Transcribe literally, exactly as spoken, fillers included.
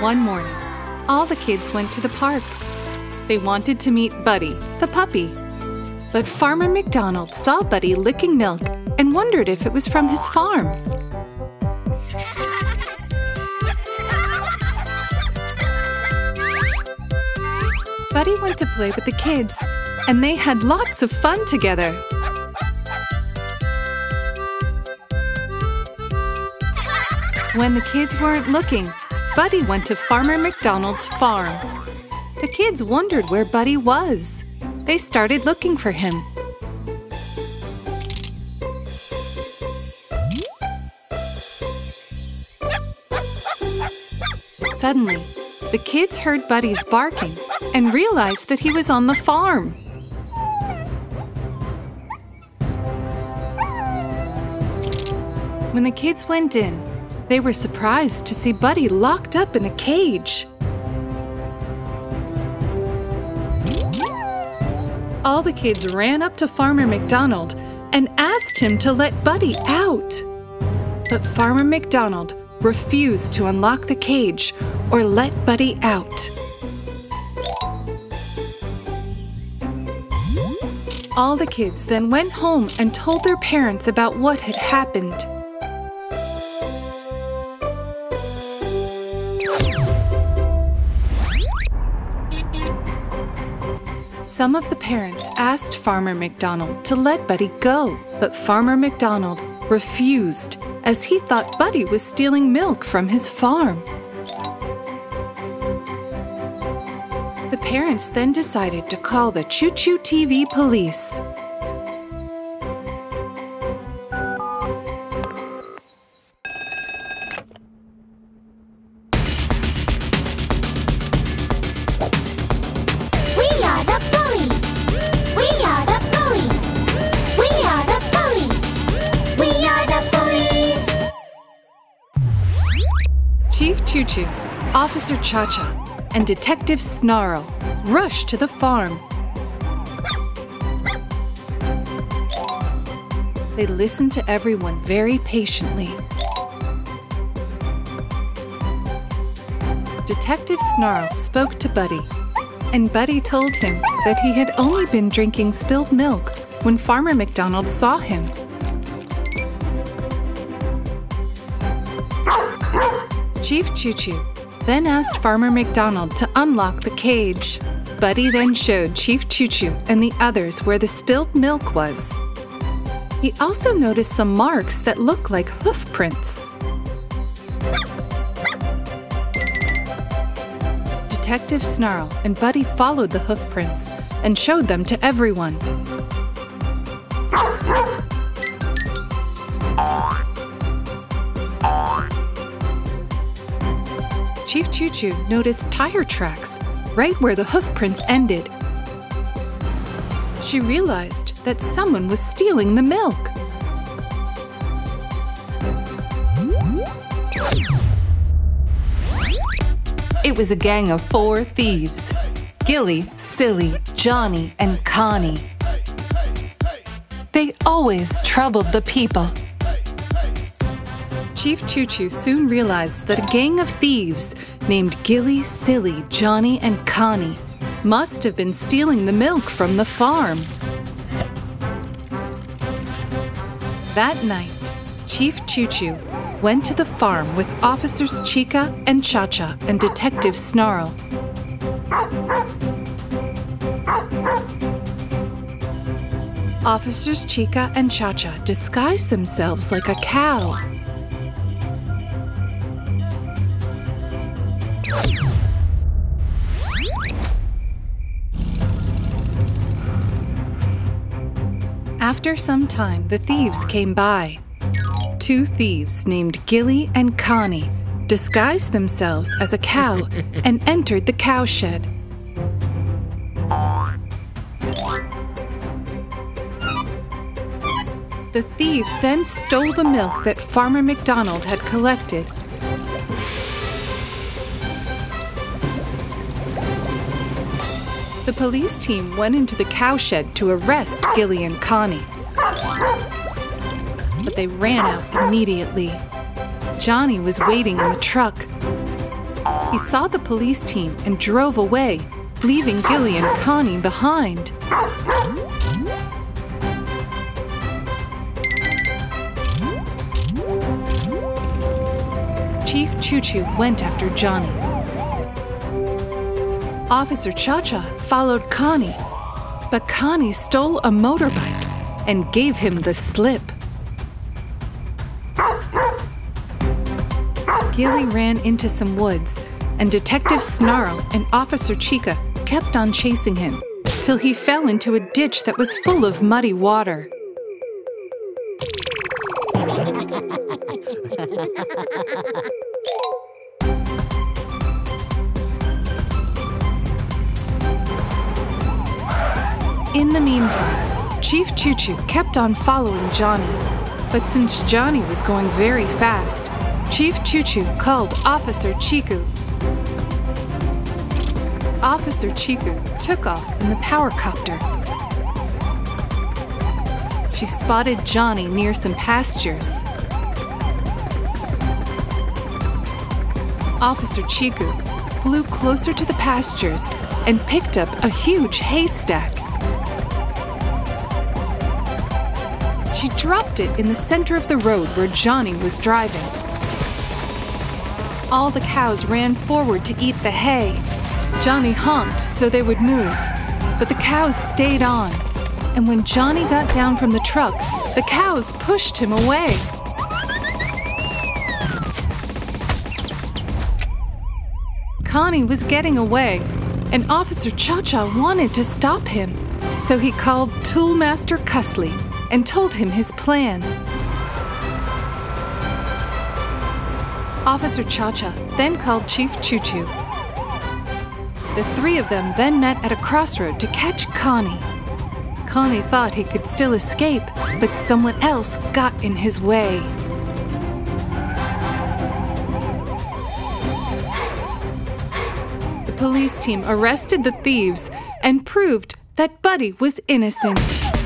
One morning, all the kids went to the park. They wanted to meet Buddy, the puppy. But Farmer McDonald saw Buddy licking milk and wondered if it was from his farm. Buddy went to play with the kids, and they had lots of fun together. When the kids weren't looking, Buddy went to Farmer McDonald's farm. The kids wondered where Buddy was. They started looking for him. Suddenly, the kids heard Buddy's barking and realized that he was on the farm. When the kids went in, they were surprised to see Buddy locked up in a cage. All the kids ran up to Farmer McDonald and asked him to let Buddy out. But Farmer McDonald refused to unlock the cage or let Buddy out. All the kids then went home and told their parents about what had happened. Some of the parents asked Farmer McDonald to let Buddy go, but Farmer McDonald refused as he thought Buddy was stealing milk from his farm. The parents then decided to call the ChuChu T V police. Chief ChuChu, Officer Chacha, and Detective Snarl rush to the farm. They listen to everyone very patiently. Detective Snarl spoke to Buddy, and Buddy told him that he had only been drinking spilled milk when Farmer McDonald saw him. Chief ChuChu then asked Farmer McDonald to unlock the cage. Buddy then showed Chief ChuChu and the others where the spilled milk was. He also noticed some marks that looked like hoof prints. Detective Snarl and Buddy followed the hoof prints and showed them to everyone. Chief ChuChu noticed tire tracks right where the hoof prints ended. She realized that someone was stealing the milk. It was a gang of four thieves: Gilly, Silly, Johnny, and Connie. They always troubled the people. Chief ChuChu soon realized that a gang of thieves named Gilly, Silly, Johnny, and Connie must have been stealing the milk from the farm. That night, Chief ChuChu went to the farm with Officers Chika and Chacha and Detective Snarl. Officers Chika and Chacha disguised themselves like a cow. After some time, the thieves came by. Two thieves named Gilly and Connie disguised themselves as a cow and entered the cowshed. The thieves then stole the milk that Farmer McDonald had collected. The police team went into the cowshed to arrest Gilly and Connie. But they ran out immediately. Johnny was waiting in the truck. He saw the police team and drove away, leaving Gilly and Connie behind. Chief ChuChu went after Johnny. Officer Chacha followed Connie, but Connie stole a motorbike and gave him the slip. Gilly ran into some woods, and Detective Snarl and Officer Chika kept on chasing him till he fell into a ditch that was full of muddy water. In the meantime, Chief ChuChu kept on following Johnny. But since Johnny was going very fast, Chief ChuChu called Officer Chiku. Officer Chiku took off in the powercopter. She spotted Johnny near some pastures. Officer Chiku flew closer to the pastures and picked up a huge haystack. She dropped it in the center of the road where Johnny was driving. All the cows ran forward to eat the hay. Johnny honked so they would move, but the cows stayed on. And when Johnny got down from the truck, the cows pushed him away. Connie was getting away, and Officer Chacha wanted to stop him. So he called Toolmaster Cusley and told him his plan. Officer Chacha then called Chief ChuChu. The three of them then met at a crossroad to catch Connie. Connie thought he could still escape, but someone else got in his way. The police team arrested the thieves and proved that Buddy was innocent.